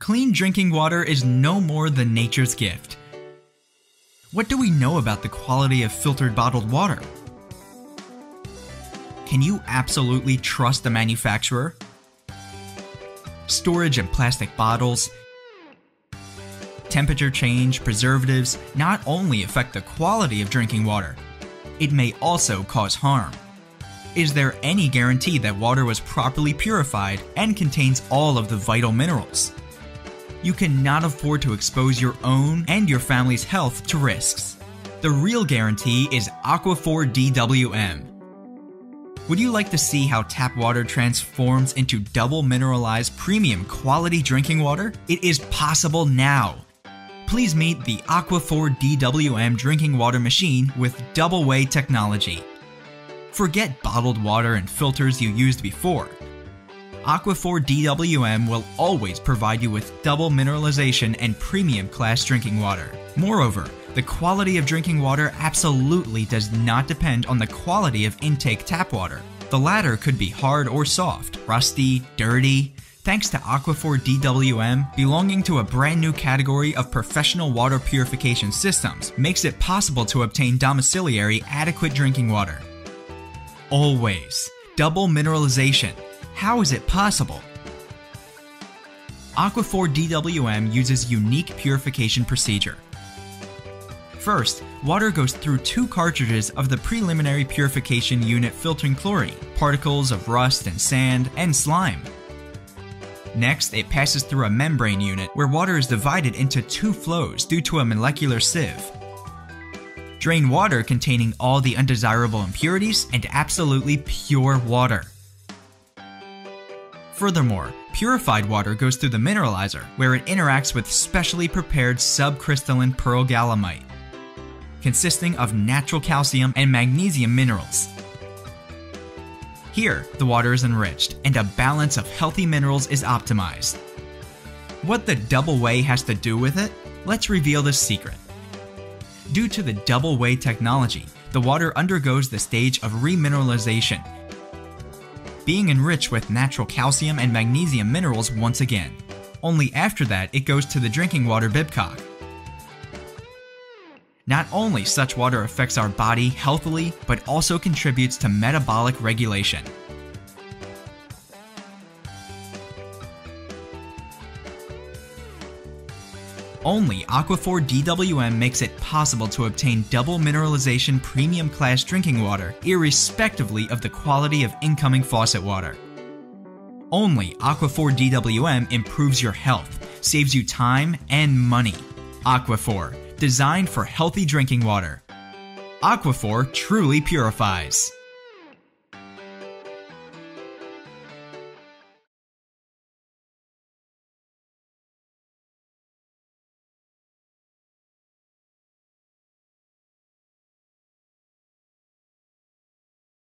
Clean drinking water is no more than nature's gift. What do we know about the quality of filtered bottled water? Can you absolutely trust the manufacturer? Storage in plastic bottles, temperature change, preservatives not only affect the quality of drinking water, it may also cause harm. Is there any guarantee that water was properly purified and contains all of the vital minerals? You cannot afford to expose your own and your family's health to risks. The real guarantee is Aquaphor DWM. Would you like to see how tap water transforms into double mineralized premium quality drinking water? It is possible now. Please meet the Aquaphor DWM drinking water machine with Double Way Technology. Forget bottled water and filters you used before. Aquaphor DWM will always provide you with double mineralization and premium class drinking water. Moreover, the quality of drinking water absolutely does not depend on the quality of intake tap water. The latter could be hard or soft, rusty, dirty. Thanks to Aquaphor DWM, belonging to a brand new category of professional water purification systems makes it possible to obtain domiciliary adequate drinking water. Always. Double mineralization. How is it possible? Aquaphor DWM uses unique purification procedure. First, water goes through 2 cartridges of the preliminary purification unit filtering chlorine, particles of rust and sand, and slime. Next, it passes through a membrane unit where water is divided into 2 flows due to a molecular sieve. Drain water containing all the undesirable impurities and absolutely pure water. Furthermore, purified water goes through the mineralizer where it interacts with specially prepared subcrystalline pearl galliumite, consisting of natural calcium and magnesium minerals. Here, the water is enriched, and a balance of healthy minerals is optimized. What the Double Way has to do with it? Let's reveal the secret. Due to the Double Way technology, the water undergoes the stage of remineralization, being enriched with natural calcium and magnesium minerals once again. Only after that, it goes to the drinking water bibcock. Not only such water affects our body healthily, but also contributes to metabolic regulation. Only Aquaphor DWM makes it possible to obtain double mineralization premium class drinking water, irrespectively of the quality of incoming faucet water. Only Aquaphor DWM improves your health, saves you time and money. Aquaphor, designed for healthy drinking water. Aquaphor truly purifies.